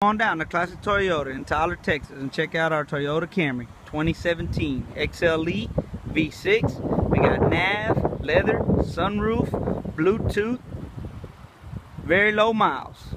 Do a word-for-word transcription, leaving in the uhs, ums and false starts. On down to Classic Toyota in Tyler, Texas, and check out our Toyota Camry twenty seventeen X L E V six. We got nav, leather, sunroof, Bluetooth, very low miles.